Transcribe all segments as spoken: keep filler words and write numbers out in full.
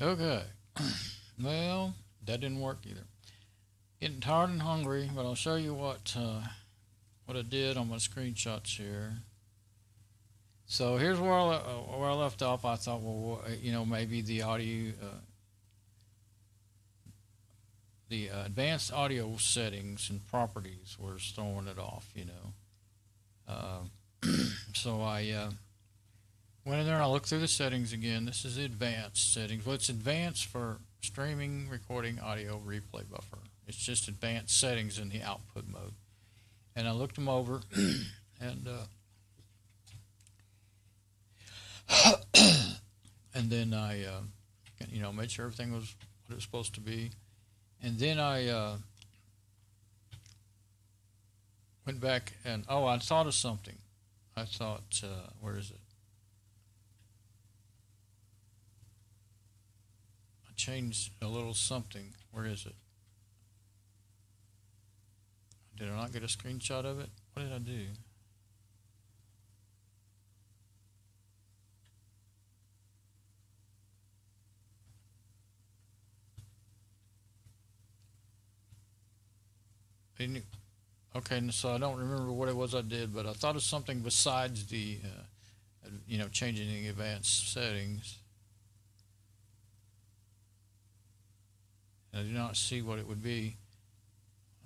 Okay. Well, that didn't work either. Getting tired and hungry, but I'll show you what uh, what I did on my screenshots here. So here's where I, uh, where I left off. I thought, well, you know, maybe the audio, uh, the uh, advanced audio settings and properties were throwing it off, you know. Uh, so I uh, went in there and I looked through the settings again. This is advanced settings. Well, it's advanced for streaming, recording, audio, replay buffer. It's just advanced settings in the output mode. And I looked them over and uh, and then I uh, you know, made sure everything was what it was supposed to be. And then I uh, went back and, oh, I thought of something. I thought, uh, where is it? I changed a little something. Where is it? Did I not get a screenshot of it? What did I do? Didn't, okay, so I don't remember what it was I did, but I thought of something besides the, uh, you know, changing the advanced settings. I do not see what it would be.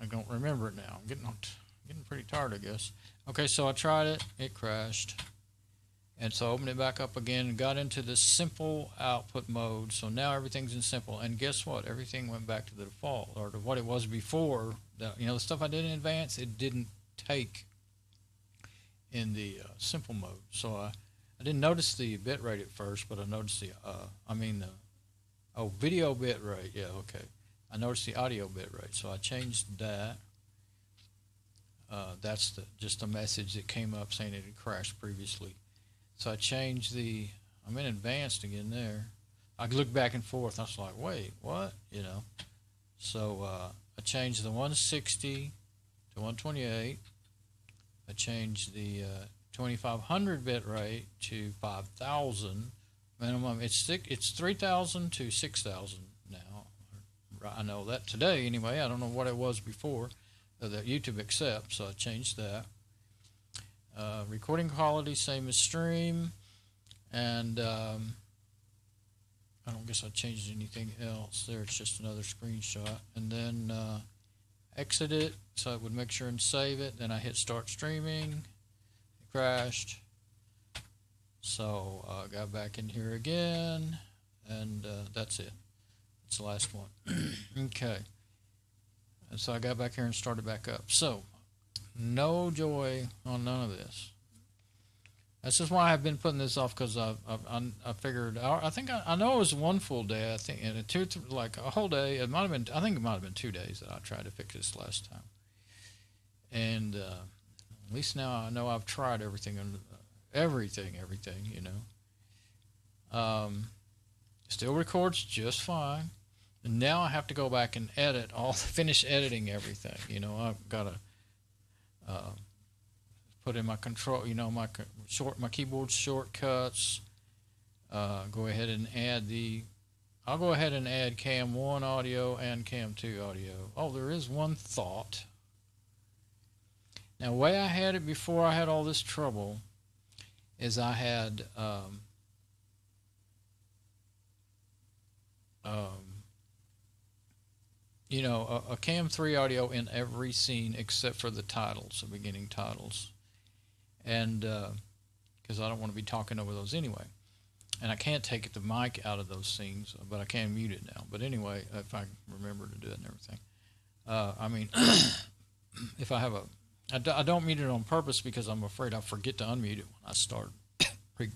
I don't remember it now. I'm getting getting pretty tired, I guess. Okay, so I tried it. It crashed. And so I opened it back up again and got into the simple output mode. So now everything's in simple. And guess what? Everything went back to the default, or to what it was before. The, you know, the stuff I did in advance, it didn't take in the uh, simple mode. So I, I didn't notice the bit rate at first, but I noticed the, uh, I mean, the, oh, video bit rate. Yeah, okay. I noticed the audio bit rate, so I changed that. Uh, that's the, just a message that came up saying it had crashed previously. So I changed the, I'm in advanced again there. I looked back and forth, and I was like, wait, what? You know. So uh, I changed the one sixty to one twenty-eight. I changed the uh, twenty-five hundred bit rate to five thousand. Minimum, it's, it's three thousand to six thousand now. I know that today anyway. I don't know what it was before uh, that YouTube accepts, so I changed that. Uh, recording quality, same as stream, and um, I don't guess I changed anything else there. It's just another screenshot. And then uh, exit it, so it would make sure and save it. Then I hit start streaming. It crashed. So I uh, got back in here again, and uh, that's it. It's the last one. Okay. And so I got back here and started back up. So, no joy on none of this. That's just why I've been putting this off, because I I I figured I, I think I, I know it was one full day. I think and a two like a whole day. It might have been. I think it might have been two days that I tried to fix this last time. And uh, at least now I know I've tried everything under everything everything you know. Um. Still records just fine, and now I have to go back and edit all, finish editing everything. You know, I've got to uh, put in my control, you know, my short, my keyboard shortcuts. Uh, go ahead and add the. I'll go ahead and add Cam One audio and Cam Two audio. Oh, there is one thought. Now, the way I had it before I had all this trouble, is I had. Um, Um, you know, a, a Cam three audio in every scene except for the titles, the beginning titles, and because uh, I don't want to be talking over those anyway, and I can't take the mic out of those scenes, but I can mute it now. But anyway, if I remember to do it and everything, uh, I mean, if I have a, I, d I don't mute it on purpose because I'm afraid I forget to unmute it when I start,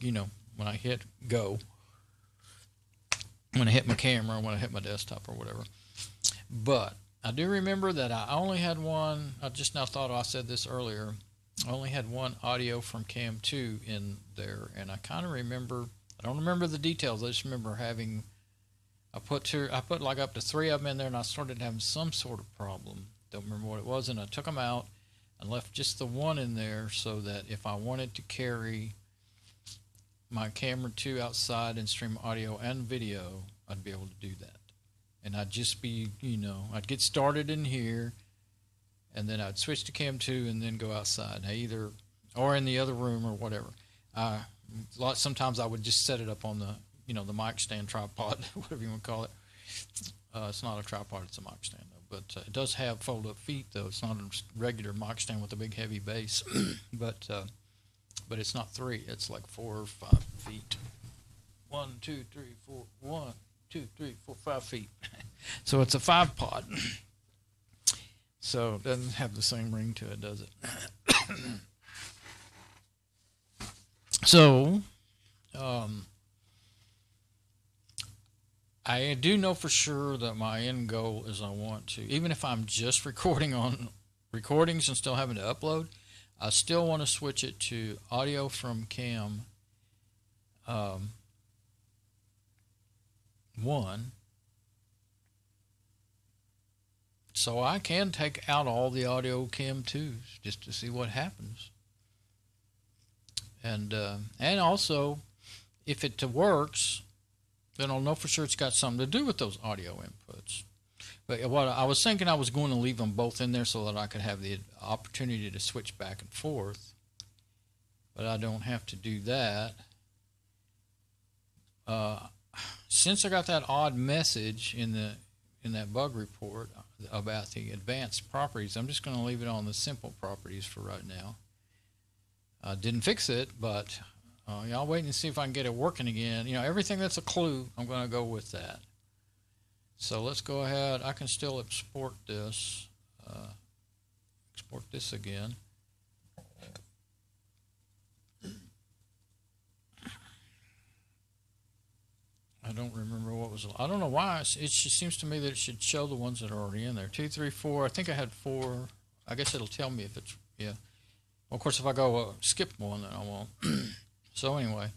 you know, when I hit go. When I hit my camera, when I hit my desktop or whatever. But I do remember that I only had one, I just now thought I said this earlier, I only had one audio from Cam two in there, and I kind of remember, I don't remember the details, I just remember having, I put two, I put like up to three of them in there, and I started having some sort of problem, don't remember what it was, and I took them out and left just the one in there so that if I wanted to carry my camera two outside and stream audio and video, I'd be able to do that. And I'd just be, you know, I'd get started in here, and then I'd switch to cam two and then go outside. I either, or in the other room or whatever. Uh, lot, sometimes I would just set it up on the, you know, the mic stand tripod, whatever you want to call it. Uh, it's not a tripod, it's a mic stand, though. But uh, it does have fold-up feet, though. It's not a regular mic stand with a big, heavy base. but uh, but it's not three. It's like four or five feet. One, two, three, four. One, two, three, four, five feet. So it's a five-pod. So it doesn't have the same ring to it, does it? So, um, I do know for sure that my end goal is I want to, even if I'm just recording on recordings and still having to upload, I still want to switch it to audio from cam um, one. So I can take out all the audio cam twos just to see what happens. And, uh, and also, if it works, then I'll know for sure it's got something to do with those audio inputs. But what I was thinking, I was going to leave them both in there so that I could have the opportunity to switch back and forth. But I don't have to do that. Uh, since I got that odd message in the in that bug report about the advanced properties, I'm just going to leave it on the simple properties for right now. I didn't fix it, but... Uh, y'all waiting to see if I can get it working again. You know, everything that's a clue, I'm going to go with that. So let's go ahead. I can still export this. Uh, export this again. I don't remember what was... I don't know why. It just seems to me that it should show the ones that are already in there. Two, three, four. I think I had four. I guess it'll tell me if it's... Yeah. Well, of course, if I go uh, skip one, then I won't. So anyway,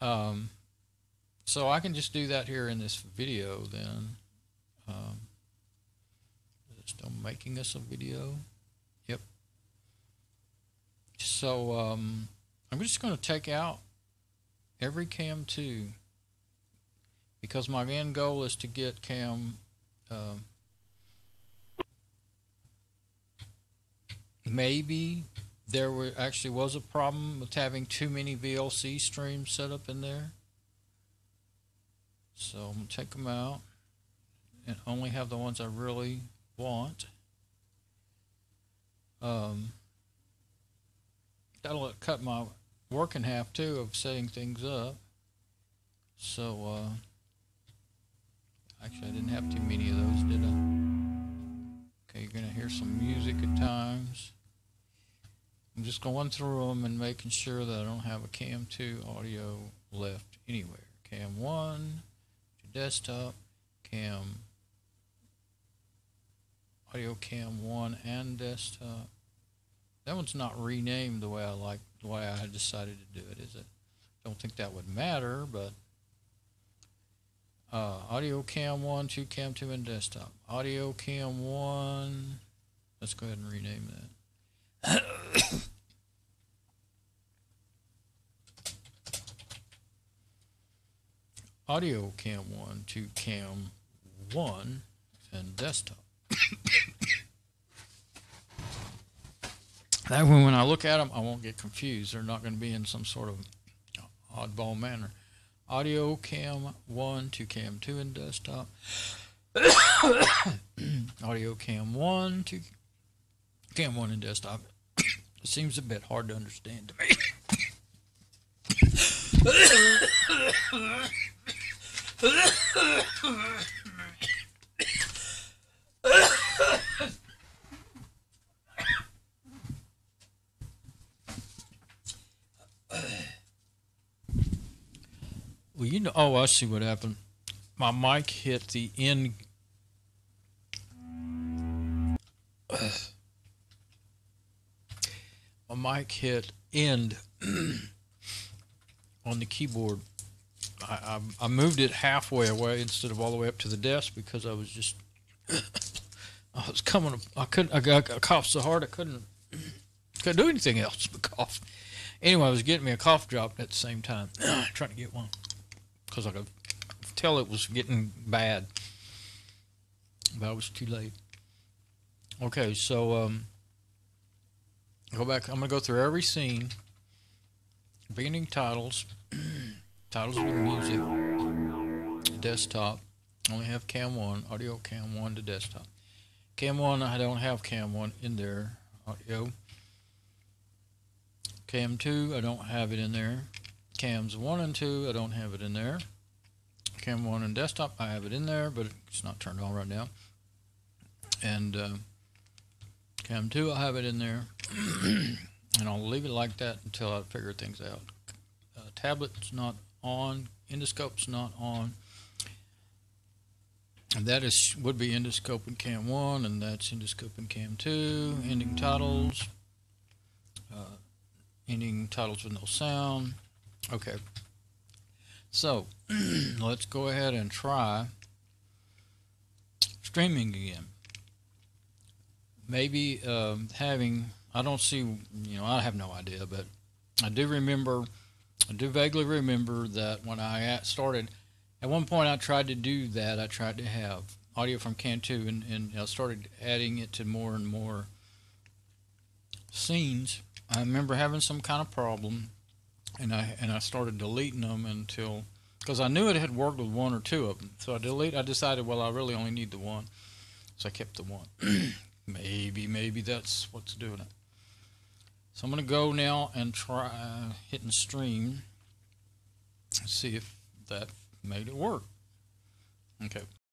um, so I can just do that here in this video then. Um, is it still making us a video? Yep. So um, I'm just going to take out every cam two because my end goal is to get cam uh, maybe. There were, actually was a problem with having too many V L C streams set up in there. So I'm going to take them out and only have the ones I really want. Um, that'll cut my work in half, too, of setting things up. So, uh, actually, I didn't have too many of those, did I? Okay, you're going to hear some music at times. I'm just going through them and making sure that I don't have a cam two audio left anywhere. cam one to desktop, cam audio cam one and desktop. That one's not renamed the way I like, the way I had decided to do it, is it? Don't think that would matter, but uh, audio cam one, to cam two and desktop. Audio cam one, let's go ahead and rename that. Audio cam one to cam one and desktop. That way when I look at them, I won't get confused. They're not going to be in some sort of oddball manner. Audio cam one to cam two and desktop. Audio cam one to cam one and desktop. It seems a bit hard to understand to me. Well, you know, oh, I see what happened. My mic hit the end. My mic hit end on the keyboard. I, I, I moved it halfway away instead of all the way up to the desk because I was just I was coming. I couldn't. I, got, I coughed so hard I couldn't couldn't do anything else but cough. Anyway, I was getting me a cough drop at the same time, trying to get one because I could tell it was getting bad, but it was too late. Okay, so um, go back. I'm gonna go through every scene, beginning titles, titles with music, desktop. I only have cam one, audio cam one to desktop. Cam one, I don't have cam one in there, audio. Cam two, I don't have it in there. Cams one and two, I don't have it in there. Cam one and desktop, I have it in there, but it's not turned on right now. And uh, cam two, I have it in there. And I'll leave it like that until I figure things out. Uh, tablet's not on, Endoscope's not on. And that is would be Endoscope and Cam one, and that's Endoscope and Cam two. Ending titles, uh, ending titles with no sound. Okay, so let's go ahead and try streaming again. Maybe um, having I don't see you know I have no idea, but I do remember I do vaguely remember that when I started. At one point I tried to do that. I tried to have audio from Cam two, and, and I started adding it to more and more scenes. I remember having some kind of problem, and I and I started deleting them until, because I knew it had worked with one or two of them. So I delete. I decided, well, I really only need the one, so I kept the one. maybe maybe that's what's doing it. So I'm gonna go now and try hitting stream. See if that made it work. Okay.